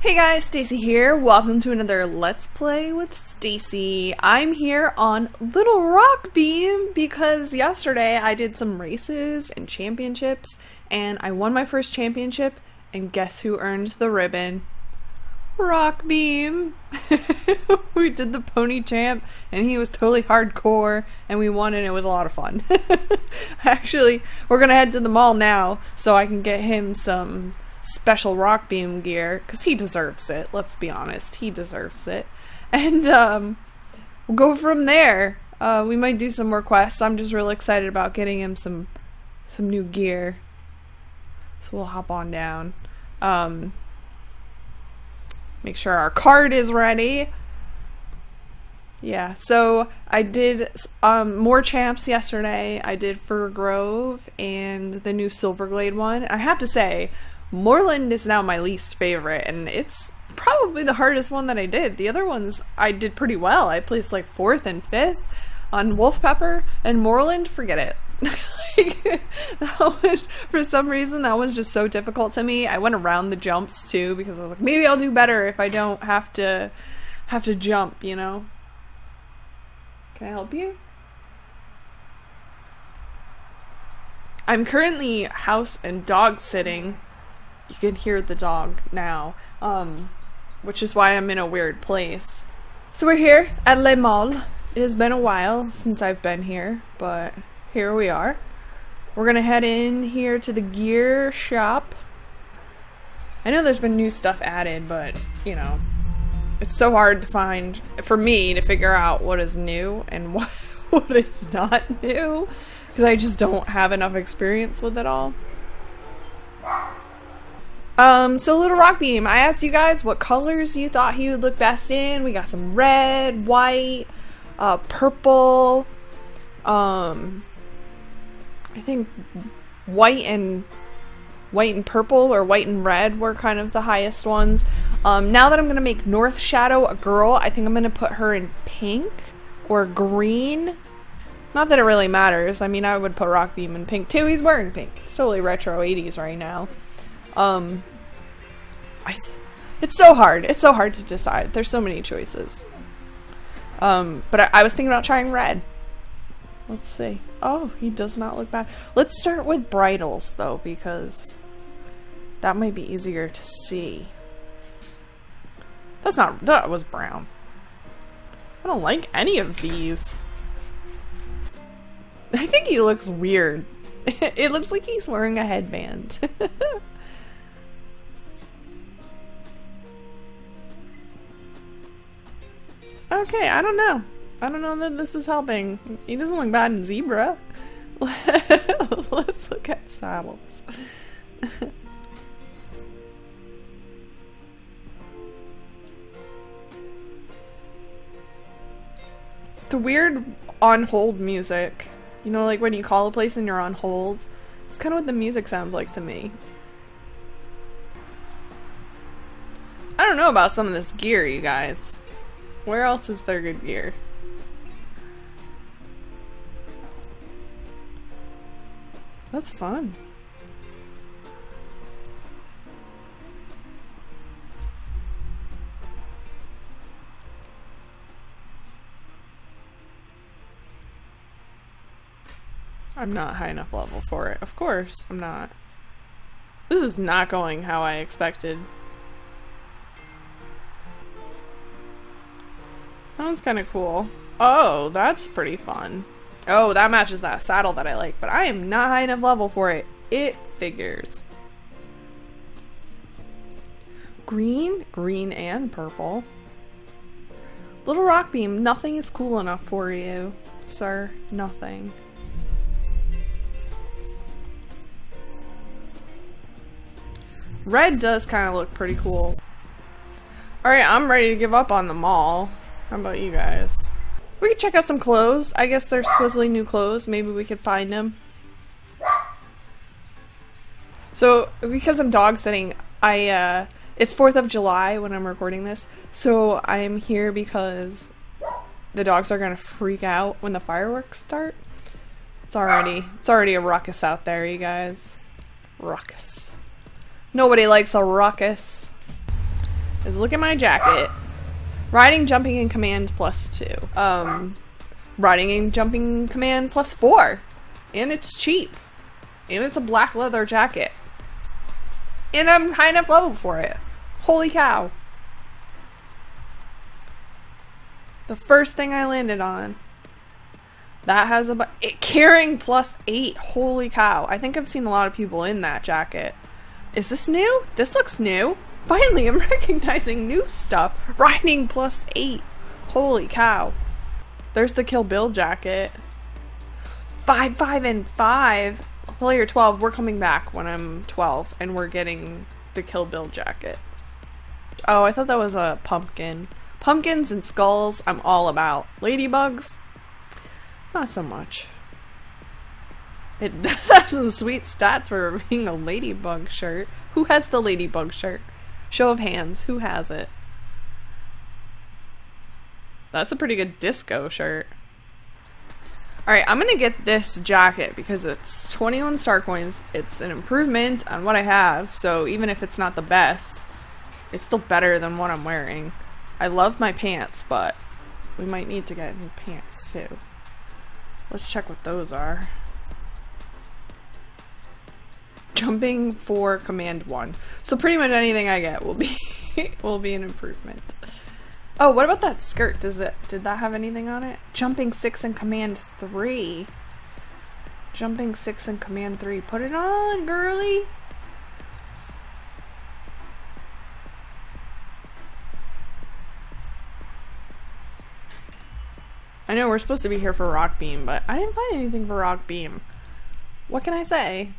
Hey guys, Stacy here. Welcome to another Let's Play with Stacy. I'm here on Little Rockbeam because yesterday I did some races and championships and I won my first championship, and guess who earned the ribbon? Rockbeam! We did the pony champ and he was totally hardcore and we won and it was a lot of fun. Actually, we're gonna head to the mall now so I can get him some special Rockbeam gear, because he deserves it. Let's be honest, he deserves it. And we'll go from there. We might do some more quests. I'm just real excited about getting him some new gear. So we'll hop on down. Make sure our card is ready. Yeah, so I did more champs yesterday. I did Firgrove and the new Silverglade one. I have to say, Moreland is now my least favorite, and it's probably the hardest one that I did. The other ones I did pretty well. I placed like 4th and 5th on Wolf Pepper, and Moreland, forget it. Like, that one, for some reason, that one's just so difficult to me. I went around the jumps too because I was like, maybe I'll do better if I don't have to jump, you know? Can I help you? I'm currently house and dog sitting. You can hear the dog now, which is why I'm in a weird place. So we're here at Le Mall. It has been a while since I've been here, but here we are. We're gonna head in here to the gear shop. I know there's been new stuff added, but you know, it's so hard to find, for me, to figure out what is new and what is not new, because I just don't have enough experience with it all. So Little Rockbeam, I asked you guys what colors you thought he would look best in. We got some red, white, purple, I think white and purple, or white and red, were kind of the highest ones. Now that I'm gonna make North Shadow a girl, I think I'm gonna put her in pink or green. Not that it really matters. I mean, I would put Rockbeam in pink too. He's wearing pink. It's totally retro 80s right now. It's so hard. It's so hard to decide. There's so many choices. But I was thinking about trying red. Let's see. Oh, he does not look bad. Let's start with bridles though, because that might be easier to see. That's not, that was brown. I don't like any of these. I think he looks weird. It looks like he's wearing a headband. Okay, I don't know. I don't know that this is helping. He doesn't look bad in zebra. Let's look at saddles. The weird on-hold music. You know, like when you call a place and you're on hold? It's kind of what the music sounds like to me. I don't know about some of this gear, you guys. Where else is there good gear? That's fun. I'm not high enough level for it. Of course, I'm not. This is not going how I expected. That one's kind of cool. Oh, that's pretty fun. Oh, that matches that saddle that I like, but I am not high enough level for it. It figures. Green, green and purple. Little Rockbeam, nothing is cool enough for you, sir. Nothing. Red does kind of look pretty cool. Alright, I'm ready to give up on the mall. How about you guys? We could check out some clothes. I guess they're supposedly new clothes. Maybe we could find them. So, because I'm dog sitting, it's 4th of July when I'm recording this. So, I'm here because the dogs are gonna freak out when the fireworks start. It's already a ruckus out there, you guys. Ruckus. Nobody likes a ruckus. is look at my jacket. Riding, jumping, and command +2. Riding and jumping command +4. And it's cheap. And it's a black leather jacket. And I'm high enough level for it. Holy cow. The first thing I landed on. That has a... carrying +8. Holy cow. I think I've seen a lot of people in that jacket. Is this new? This looks new. Finally, I'm recognizing new stuff. Riding +8. Holy cow. There's the Kill Bill jacket. 5, 5, and 5. Player 12, we're coming back when I'm 12, and we're getting the Kill Bill jacket. Oh, I thought that was a pumpkin. Pumpkins and skulls, I'm all about. Ladybugs? Not so much. It does have some sweet stats for being a ladybug shirt. Who has the ladybug shirt? Show of hands, who has it? That's a pretty good disco shirt. Alright, I'm gonna get this jacket because it's 21 star coins. It's an improvement on what I have, so even if it's not the best, it's still better than what I'm wearing. I love my pants, but we might need to get new pants too. Let's check what those are. Jumping for command 1. So pretty much anything I get will be an improvement. Oh, what about that skirt? Did that have anything on it? Jumping 6 and command 3. Jumping 6 and command 3. Put it on, girly! I know we're supposed to be here for Rockbeam, but I didn't find anything for Rockbeam. What can I say?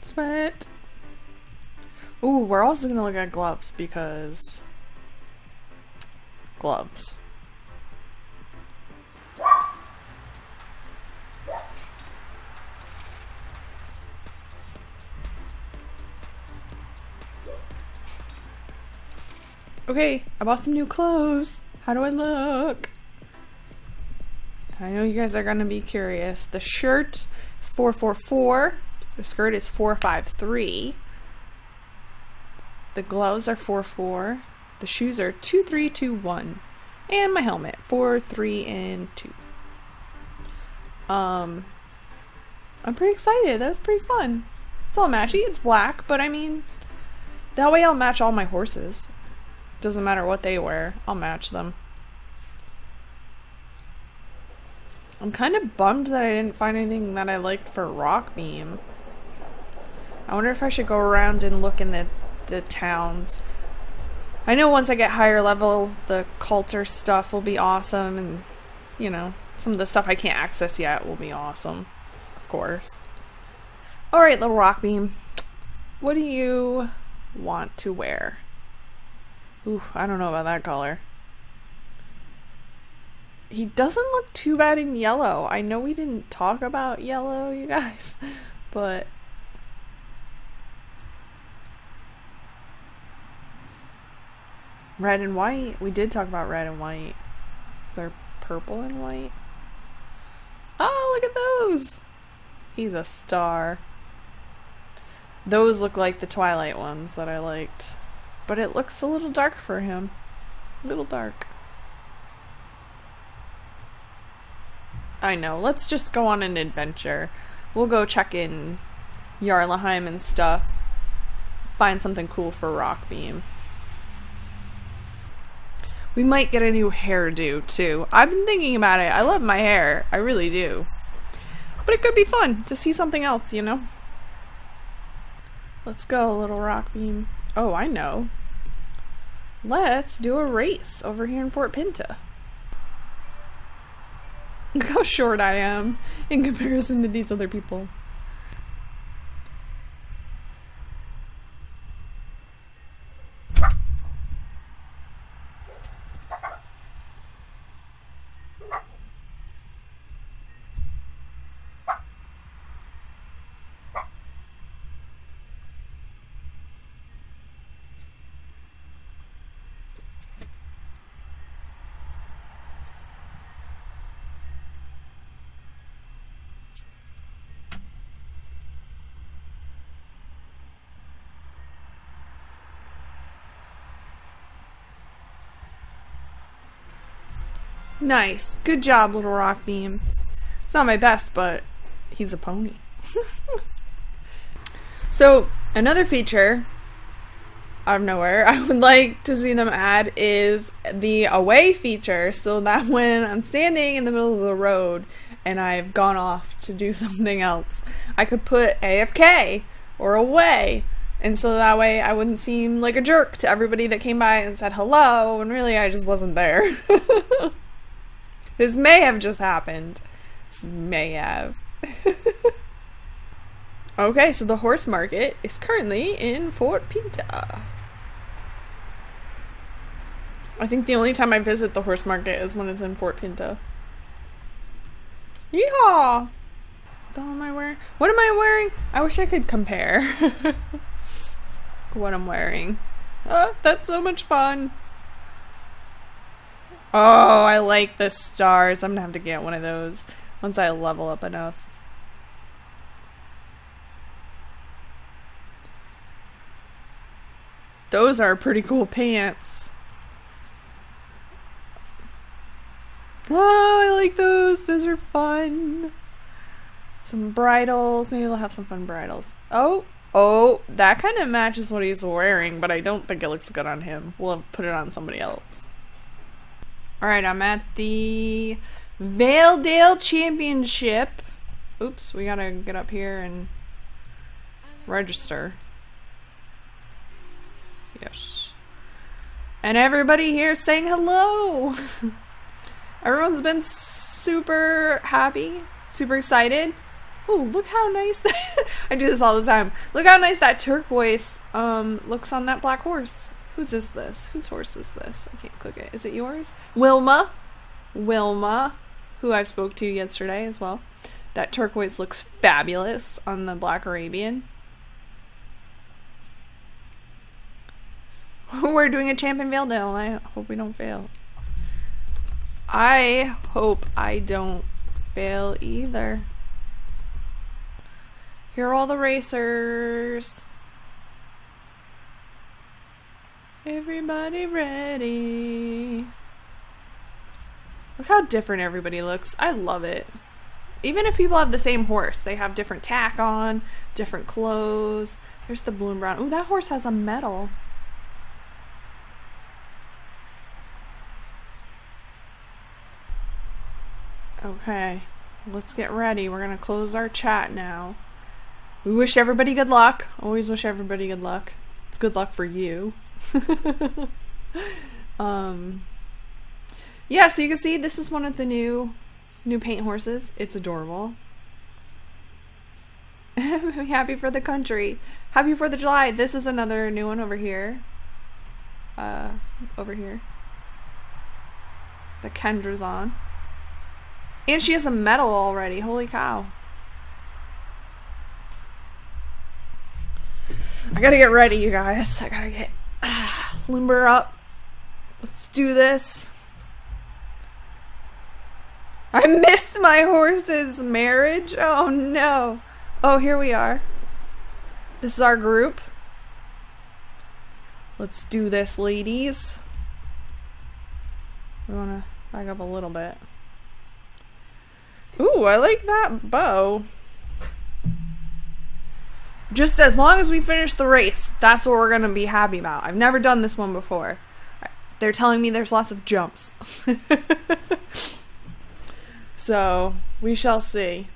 Sweat. Ooh, we're also gonna look at gloves because gloves. Okay, I bought some new clothes. How do I look? I know you guys are gonna be curious. The shirt is 444. The skirt is 453. The gloves are 44. The shoes are 2321, and my helmet 4, 3, and 2. I'm pretty excited. That was pretty fun. It's all matchy. It's black, but I mean, that way I'll match all my horses. Doesn't matter what they wear. I'll match them. I'm kind of bummed that I didn't find anything that I liked for Rockbeam. I wonder if I should go around and look in the towns. I know once I get higher level, the culture stuff will be awesome, and, you know, some of the stuff I can't access yet will be awesome, of course. Alright, little Rockbeam, what do you want to wear? Ooh, I don't know about that color. He doesn't look too bad in yellow. I know we didn't talk about yellow, you guys, but... Red and white? We did talk about red and white. Is there purple and white? Oh, look at those! He's a star. Those look like the Twilight ones that I liked. But it looks a little dark for him. A little dark. I know, let's just go on an adventure. We'll go check in Yarlheim and stuff. Find something cool for Rockbeam. We might get a new hairdo, too. I've been thinking about it. I love my hair. I really do. But it could be fun to see something else, you know? Let's go, little Rockbeam. Oh, I know. Let's do a race over here in Fort Pinta. Look how short I am in comparison to these other people. Nice. Good job, little Rockbeam. It's not my best, but he's a pony. So, another feature out of nowhere I would like to see them add is the away feature, so that when I'm standing in the middle of the road and I've gone off to do something else, I could put AFK or away, and so that way I wouldn't seem like a jerk to everybody that came by and said hello and really I just wasn't there. This may have just happened. May have. Okay, so the horse market is currently in Fort Pinta. I think the only time I visit the horse market is when it's in Fort Pinta. Yeehaw! What the hell am I wearing? What am I wearing? I wish I could compare what I'm wearing. Oh, that's so much fun. Oh, I like the stars. I'm gonna have to get one of those once I level up enough. Those are pretty cool pants. Oh, I like those. Those are fun. Some bridles. Maybe they'll have some fun bridles. Oh, oh, that kind of matches what he's wearing, but I don't think it looks good on him. We'll put it on somebody else. Alright, I'm at the Valedale Championship. Oops, we gotta get up here and register. Yes. And everybody here saying hello! Everyone's been super happy, super excited. Oh, look how nice that... I do this all the time. Look how nice that turquoise looks on that black horse. Who's this? Whose horse is this? I can't click it. Is it yours? Wilma! Wilma, who I spoke to yesterday as well. That turquoise looks fabulous on the black Arabian. We're doing a champ in Valedale, and I hope we don't fail. I hope I don't fail either. Here are all the racers. Everybody ready. Look how different everybody looks. I love it. Even if people have the same horse, they have different tack on, different clothes. There's the blue and brown. Ooh, that horse has a medal. Okay, let's get ready. We're gonna close our chat now. We wish everybody good luck. Always wish everybody good luck. It's good luck for you. Yeah, so you can see this is one of the new paint horses. It's adorable. Happy for the country. Happy 4th of July. This is another new one over here. Over here. The Kendra's on. And she has a medal already. Holy cow. I gotta get ready, you guys. I gotta get limber up. Let's do this. I missed my horse's marriage. Oh no. Oh, here we are. This is our group. Let's do this, ladies. We wanna back up a little bit. Ooh, I like that bow. Just as long as we finish the race, that's what we're gonna be happy about. I've never done this one before. They're telling me there's lots of jumps. So, we shall see.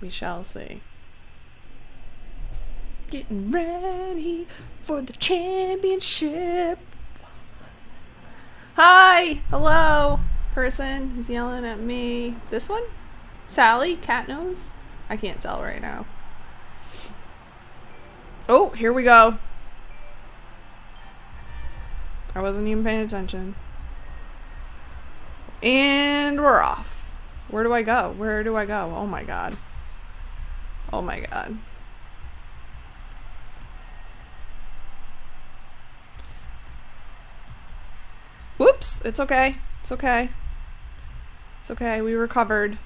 We shall see. Getting ready for the championship. Hi! Hello! Person who's yelling at me. This one? Sally? Cat nose? I can't tell right now. Oh, here we go. I wasn't even paying attention. And we're off. Where do I go? Where do I go? Oh my god. Oh my god. Whoops! It's okay. It's okay. It's okay. We recovered.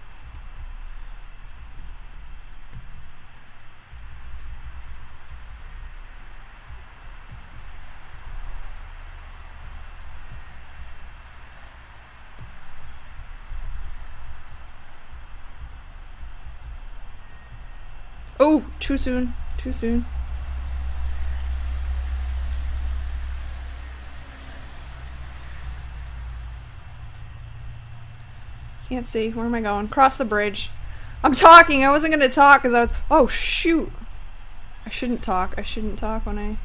too soon. Too soon. Can't see. Where am I going? Cross the bridge. I'm talking. I wasn't gonna talk because I was. Oh shoot! I shouldn't talk. I shouldn't talk when I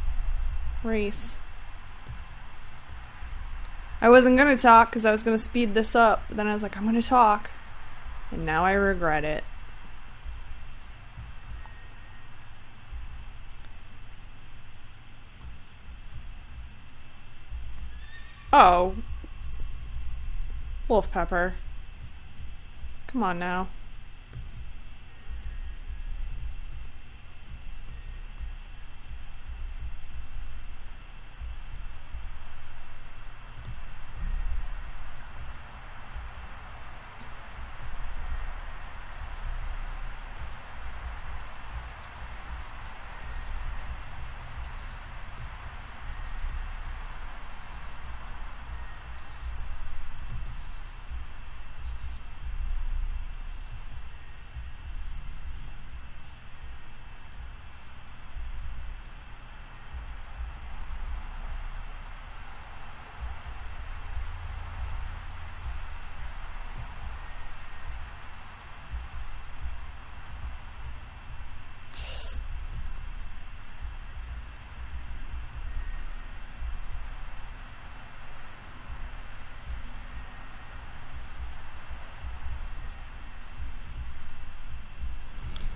race. I wasn't gonna talk because I was gonna speed this up. But then I was like, I'm gonna talk, and now I regret it. Oh, Wolf Pepper. Come on now.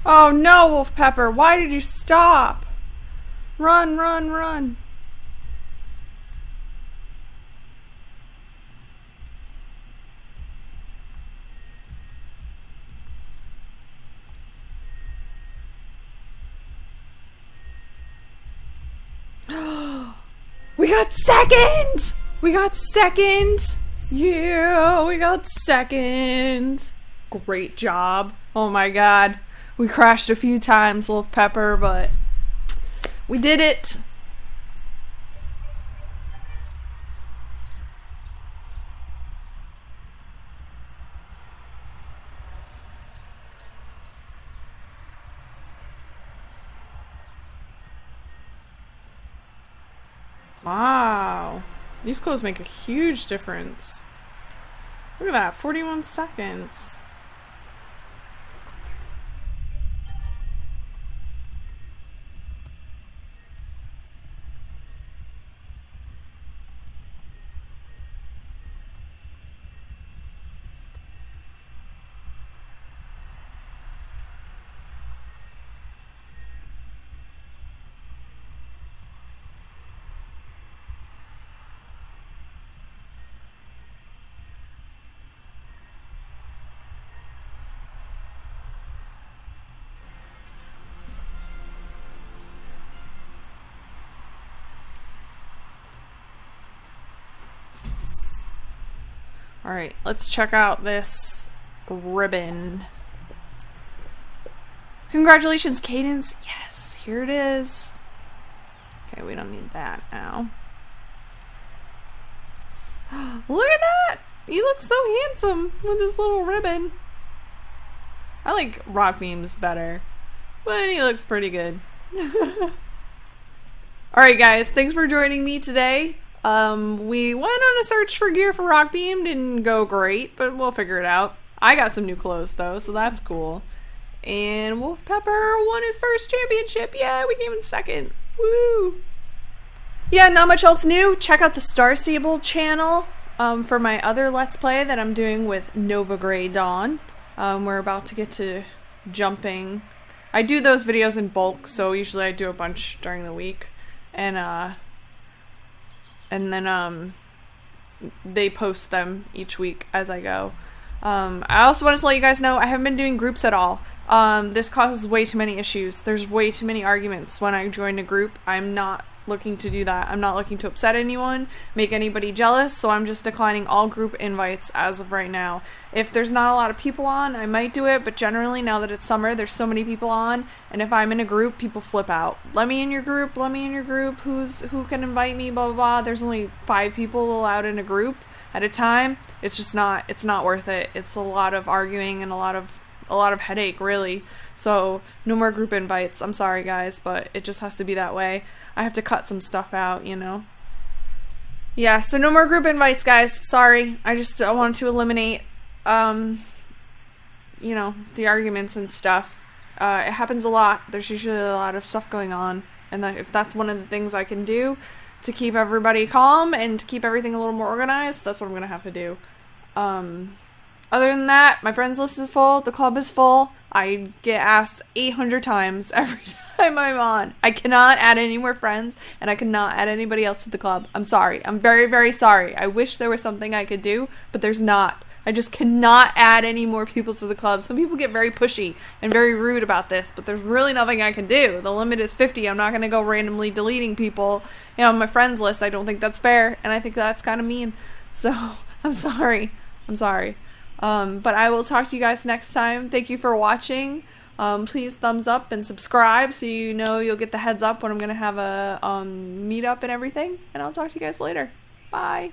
Oh no, Wolf Pepper, why did you stop? Run, run, run. We got second! We got second! Yeah, we got second! Great job. Oh my god. We crashed a few times, Wolf Pepper, but we did it. Wow. These clothes make a huge difference. Look at that, 41 seconds. Alright, let's check out this ribbon. Congratulations, Cadence! Yes, here it is. Okay, we don't need that now. Look at that! He looks so handsome with his little ribbon. I like Rockbeams better, but he looks pretty good. Alright guys, thanks for joining me today. We went on a search for gear for Rockbeam, didn't go great, but we'll figure it out. I got some new clothes though, so that's cool. And Wolf Pepper won his first championship. Yeah, we came in second. Woo! Yeah, not much else new. Check out the Star Stable channel for my other Let's Play that I'm doing with Nova Gray Dawn. We're about to get to jumping. I do those videos in bulk, so usually I do a bunch during the week. And then they post them each week as I go. I also wanted to let you guys know I haven't been doing groups at all. This causes way too many issues. There's way too many arguments when I join a group. I'm not looking to do that. I'm not looking to upset anyone, make anybody jealous, so I'm just declining all group invites as of right now. If there's not a lot of people on, I might do it, but generally now that it's summer, there's so many people on, and if I'm in a group, people flip out. Let me in your group, let me in your group, who can invite me, blah blah blah. There's only 5 people allowed in a group at a time. It's just not worth it. It's a lot of arguing and a lot of a lot of headache, really. So no more group invites. I'm sorry, guys, but it just has to be that way. I have to cut some stuff out, you know. Yeah, so no more group invites, guys. Sorry. I wanted to eliminate, you know, the arguments and stuff. It happens a lot. There's usually a lot of stuff going on. And if that's one of the things I can do to keep everybody calm and to keep everything a little more organized, that's what I'm going to have to do. Other than that, my friends list is full. The club is full. I get asked 800 times every time I'm on. I cannot add any more friends, and I cannot add anybody else to the club. I'm sorry. I'm very, very sorry. I wish there was something I could do, but there's not. I just cannot add any more people to the club. Some people get very pushy and very rude about this, but there's really nothing I can do. The limit is 50. I'm not going to go randomly deleting people, you know, on my friends list. I don't think that's fair, and I think that's kind of mean. So, I'm sorry. I'm sorry. But I will talk to you guys next time. Thank you for watching. Please thumbs up and subscribe so you know you'll get the heads up when I'm going to have a meetup and everything. And I'll talk to you guys later. Bye.